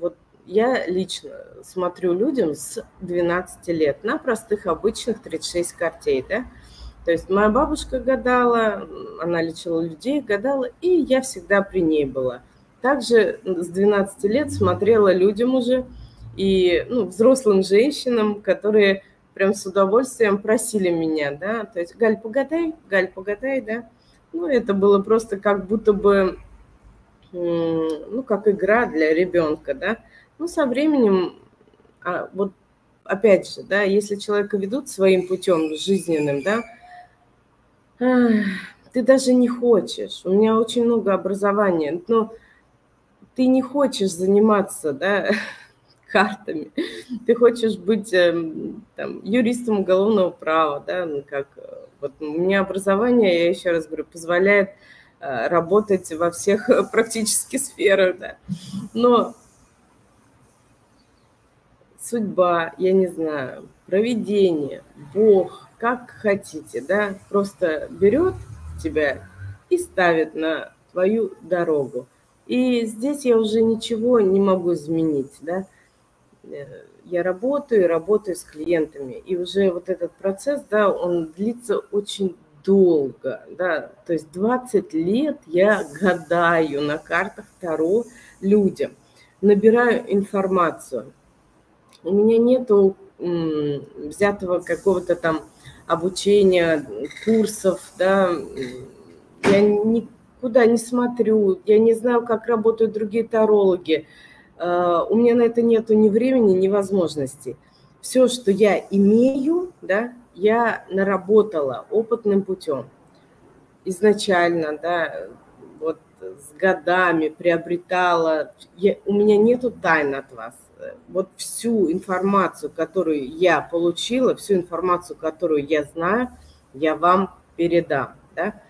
Вот я лично смотрю людям с 12 лет на простых обычных 36 картей, да? То есть моя бабушка гадала, она лечила людей, гадала, и я всегда при ней была. Также с 12 лет смотрела людям уже и взрослым женщинам, которые прям с удовольствием просили меня, да, то есть Галь, погадай, да. Ну, это было просто как будто бы, как игра для ребенка, да. Ну, со временем, вот опять же, да, если человека ведут своим путем жизненным, да, ты даже не хочешь. У меня очень много образования, но ты не хочешь заниматься, да, картами. Ты хочешь быть там, юристом уголовного права, да, как вот у меня образование, я еще раз говорю, позволяет работать во всех практически сферах, да. Но судьба, я не знаю, провидение, Бог, как хотите, да, просто берет тебя и ставит на твою дорогу. И здесь я уже ничего не могу изменить, да. Я работаю и работаю с клиентами. И уже вот этот процесс, да, он длится очень долго, да. То есть 20 лет я гадаю на картах Таро людям, набираю информацию. У меня нету взятого какого-то там обучения, курсов, да. Я никуда не смотрю, я не знаю, как работают другие тарологи. У меня на это нету ни времени, ни возможности. Все, что я имею, да, я наработала опытным путем. Изначально, да, вот с годами приобретала. У меня нету тайн от вас. Вот всю информацию, которую я получила, всю информацию, которую я знаю, я вам передам, да.